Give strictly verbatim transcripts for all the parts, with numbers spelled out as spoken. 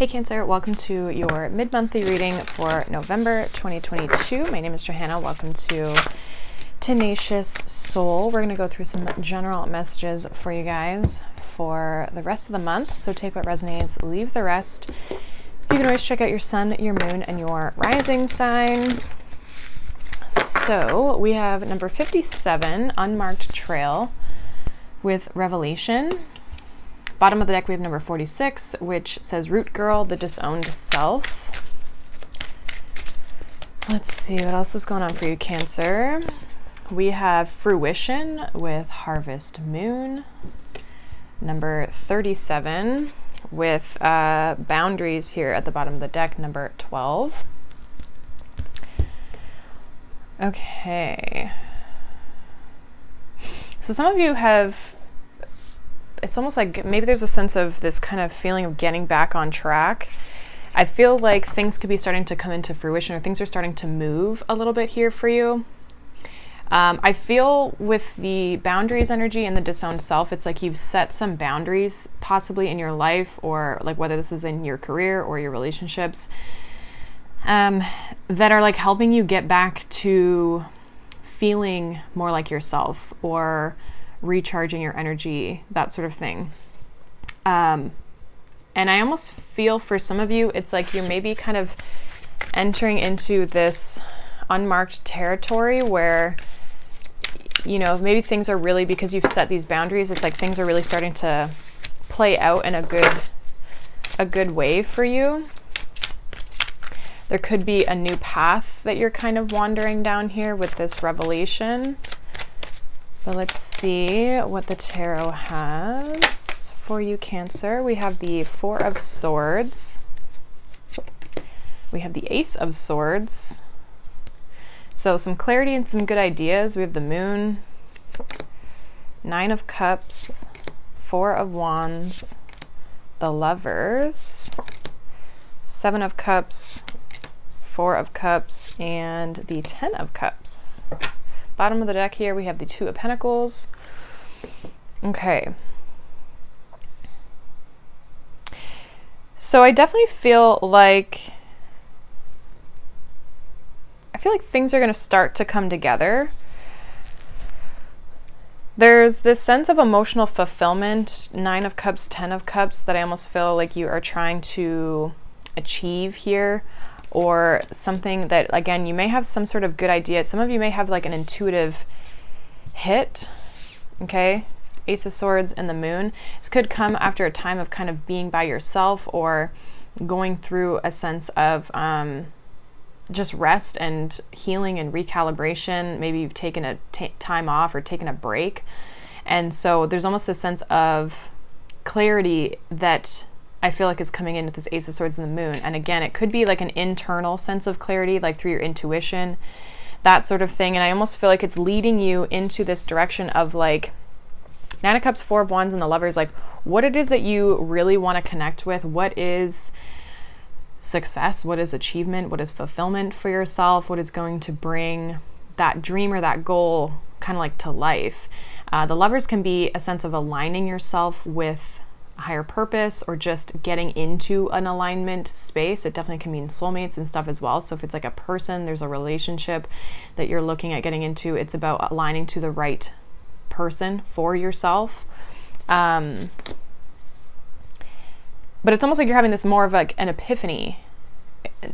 Hey Cancer, welcome to your mid-monthly reading for November twenty twenty-two. My name is Johanna. Welcome to Tenacious Soul. We're going to go through some general messages for you guys for the rest of the month. So take what resonates, leave the rest. You can always check out your sun, your moon, and your rising sign. So we have number fifty-seven, Unmarked Trail, with Revelation. Bottom of the deck, we have number forty-six, which says Root Girl, the Disowned Self. Let's see what else is going on for you, Cancer. We have Fruition with Harvest Moon. Number thirty-seven with uh, Boundaries here at the bottom of the deck, number twelve. Okay. So some of you have... It's almost like maybe there's a sense of this kind of feeling of getting back on track. I feel like things could be starting to come into fruition, or things are starting to move a little bit here for you. Um, I feel with the boundaries energy and the disowned self, it's like you've set some boundaries possibly in your life, or like whether this is in your career or your relationships, um, that are like helping you get back to feeling more like yourself or recharging your energy, that sort of thing. Um, and I almost feel for some of you, it's like you're maybe kind of entering into this unmarked territory where, you know, maybe things are really, because you've set these boundaries, it's like things are really starting to play out in a good, a good way for you. There could be a new path that you're kind of wandering down here with this revelation. But let's see what the tarot has for you, Cancer. We have the Four of Swords. We have the Ace of Swords. So some clarity and some good ideas. We have the Moon, Nine of Cups, Four of Wands, the Lovers, Seven of Cups, Four of Cups, and the Ten of Cups. Bottom of the deck here, we have the Two of Pentacles. Okay. So I definitely feel like, I feel like things are going to start to come together. There's this sense of emotional fulfillment, Nine of Cups, Ten of Cups, that I almost feel like you are trying to achieve here. Or something that, again, you may have some sort of good idea. Some of you may have like an intuitive hit, okay? Ace of Swords and the Moon. This could come after a time of kind of being by yourself, or going through a sense of um, just rest and healing and recalibration. Maybe you've taken a t time off or taken a break. And so there's almost a sense of clarity that I feel like it's coming in with this Ace of Swords and the Moon. And again, it could be like an internal sense of clarity, like through your intuition, that sort of thing. And I almost feel like it's leading you into this direction of like Nine of Cups, Four of Wands, and the Lovers, like what it is that you really want to connect with. What is success? What is achievement? What is fulfillment for yourself? What is going to bring that dream or that goal kind of like to life? Uh, the Lovers can be a sense of aligning yourself with higher purpose, or just getting into an alignment space. It definitely can mean soulmates and stuff as well. So if it's like a person, there's a relationship that you're looking at getting into, it's about aligning to the right person for yourself. Um, but it's almost like you're having this more of like an epiphany,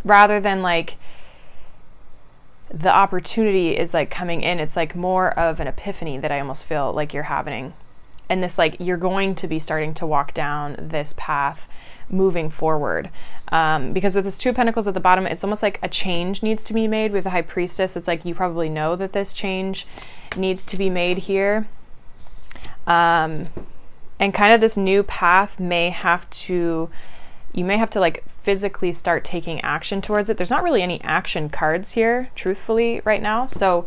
rather than like the opportunity is like coming in. It's like more of an epiphany that I almost feel like you're having. And this, like, you're going to be starting to walk down this path moving forward. Um, because with this Two of Pentacles at the bottom, it's almost like a change needs to be made. With the High Priestess, it's like you probably know that this change needs to be made here. Um, and kind of this new path may have to, you may have to, like, physically start taking action towards it. There's not really any action cards here, truthfully, right now. So...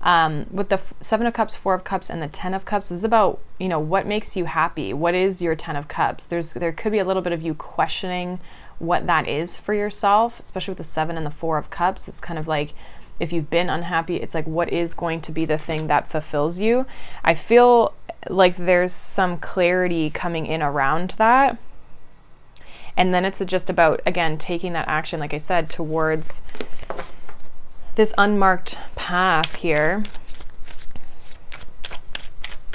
Um, with the Seven of Cups, Four of Cups, and the Ten of Cups, this is about, you know, what makes you happy? What is your Ten of Cups? There's, there could be a little bit of you questioning what that is for yourself, especially with the Seven and the Four of Cups. It's kind of like, if you've been unhappy, it's like, what is going to be the thing that fulfills you? I feel like there's some clarity coming in around that. And then it's just about, again, taking that action, like I said, towards this unmarked path here.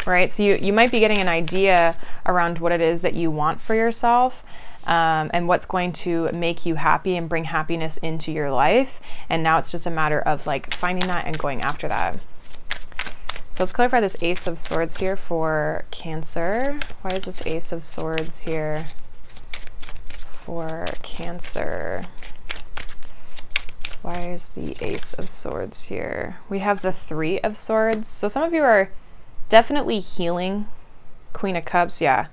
Right? So you, you might be getting an idea around what it is that you want for yourself, um, and what's going to make you happy and bring happiness into your life. And now it's just a matter of like finding that and going after that. So let's clarify this Ace of Swords here for Cancer. Why is this Ace of Swords here for Cancer? Why is the Ace of Swords here? We have the Three of Swords. So some of you are definitely healing. Queen of Cups, yeah.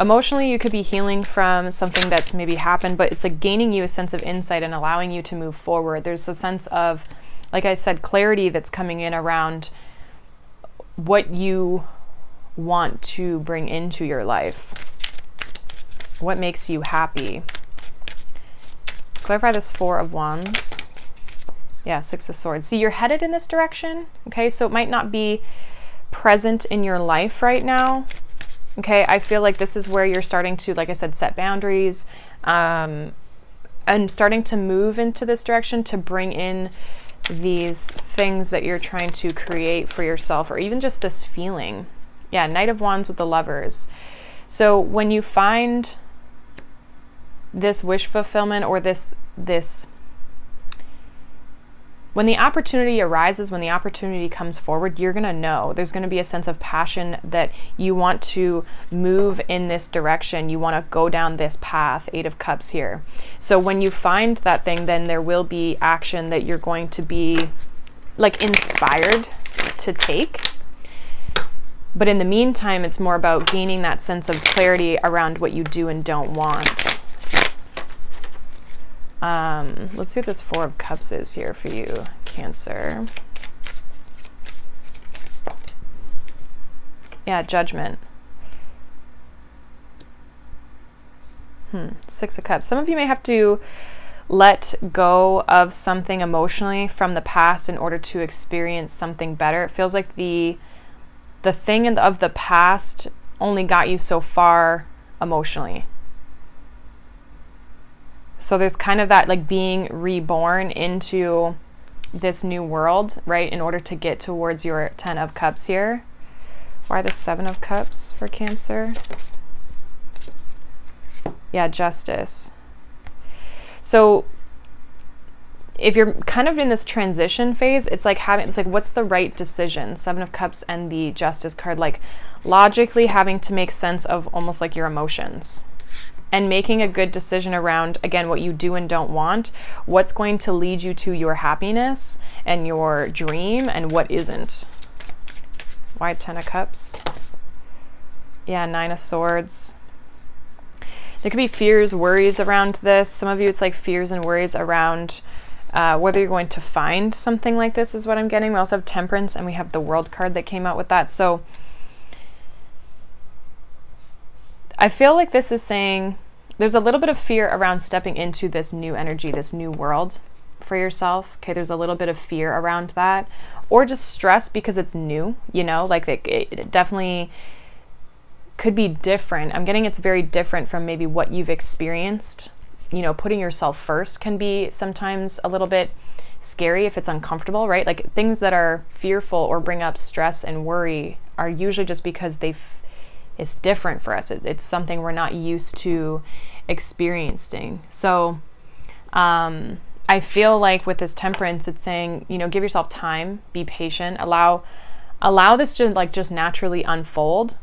Emotionally, you could be healing from something that's maybe happened, but it's like gaining you a sense of insight and allowing you to move forward. There's a sense of, like I said, clarity that's coming in around what you want to bring into your life. What makes you happy? Clarify this Four of Wands. Yeah, Six of Swords. See, you're headed in this direction, okay? So it might not be present in your life right now, okay? I feel like this is where you're starting to, like I said, set boundaries, um, and starting to move into this direction to bring in these things that you're trying to create for yourself, or even just this feeling. Yeah, Knight of Wands with the Lovers. So when you find this wish fulfillment, or this, this, when the opportunity arises, when the opportunity comes forward, you're going to know. There's going to be a sense of passion that you want to move in this direction. You want to go down this path, Eight of Cups here. So when you find that thing, then there will be action that you're going to be like inspired to take. But in the meantime, it's more about gaining that sense of clarity around what you do and don't want. Um, let's see what this Four of Cups is here for you, Cancer. Yeah, Judgment. Hmm, Six of Cups. Some of you may have to let go of something emotionally from the past in order to experience something better. It feels like the, the thing in the, of the past only got you so far emotionally. So there's kind of that like being reborn into this new world, right? In order to get towards your Ten of Cups here. Why the Seven of Cups for Cancer? Yeah, Justice. So if you're kind of in this transition phase, it's like having, it's like, what's the right decision? Seven of Cups and the Justice card, like logically having to make sense of almost like your emotions, and making a good decision around, again, what you do and don't want, what's going to lead you to your happiness and your dream, and what isn't. Why Ten of Cups? Yeah, Nine of Swords. There could be fears, worries around this. Some of you, it's like fears and worries around uh, whether you're going to find something like this, is what I'm getting. We also have Temperance, and we have the World card that came out with that. So I feel like this is saying there's a little bit of fear around stepping into this new energy, this new world for yourself. Okay, there's a little bit of fear around that, or just stress because it's new, you know, like it, it definitely could be different. I'm getting it's very different from maybe what you've experienced. You know, putting yourself first can be sometimes a little bit scary if it's uncomfortable, right? Like things that are fearful or bring up stress and worry are usually just because they've it's different for us. It, it's something we're not used to experiencing. So um, I feel like with this Temperance, it's saying, you know, give yourself time, be patient, allow, allow this to like just naturally unfold.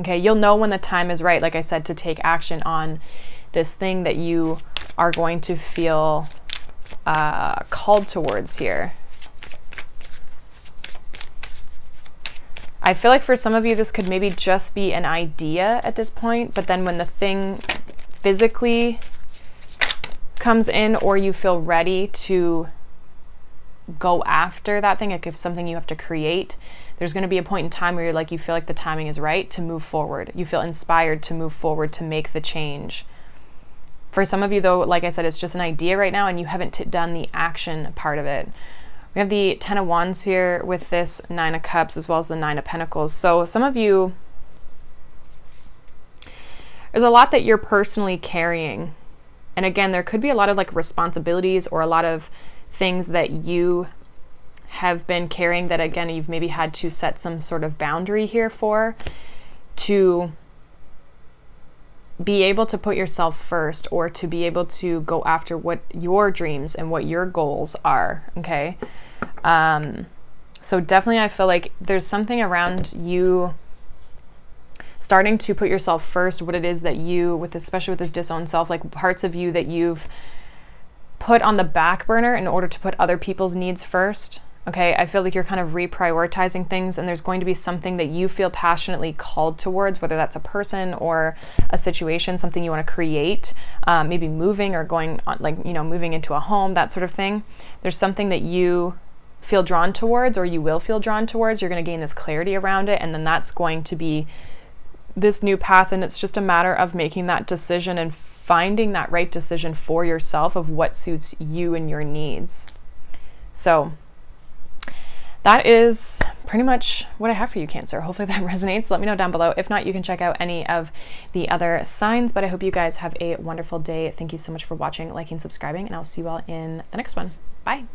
Okay. You'll know when the time is right, like I said, to take action on this thing that you are going to feel uh, called towards here. I feel like for some of you, this could maybe just be an idea at this point, but then when the thing physically comes in, or you feel ready to go after that thing, like if something you have to create, there's going to be a point in time where you're like, you feel like the timing is right to move forward. You feel inspired to move forward, to make the change. For some of you though, like I said, it's just an idea right now and you haven't t- done the action part of it. We have the Ten of Wands here with this Nine of Cups as well as the Nine of Pentacles. So some of you, There's a lot that you're personally carrying. And again, there could be a lot of like responsibilities or a lot of things that you have been carrying that, again, you've maybe had to set some sort of boundary here for, to be able to put yourself first or to be able to go after what your dreams and what your goals are, okay? Um, so definitely I feel like there's something around you starting to put yourself first, what it is that you, with especially with this disowned self, like parts of you that you've put on the back burner in order to put other people's needs first, okay? I feel like you're kind of reprioritizing things, and there's going to be something that you feel passionately called towards, whether that's a person or a situation, something you want to create, um, maybe moving or going on, like, you know, moving into a home, that sort of thing. There's something that you feel drawn towards, or you will feel drawn towards. You're going to gain this clarity around it, and then that's going to be this new path, and it's just a matter of making that decision and finding that right decision for yourself of what suits you and your needs. So that is pretty much what I have for you, Cancer. Hopefully that resonates. Let me know down below. If not, you can check out any of the other signs, but I hope you guys have a wonderful day. Thank you so much for watching, liking, subscribing, and I'll see you all in the next one. Bye.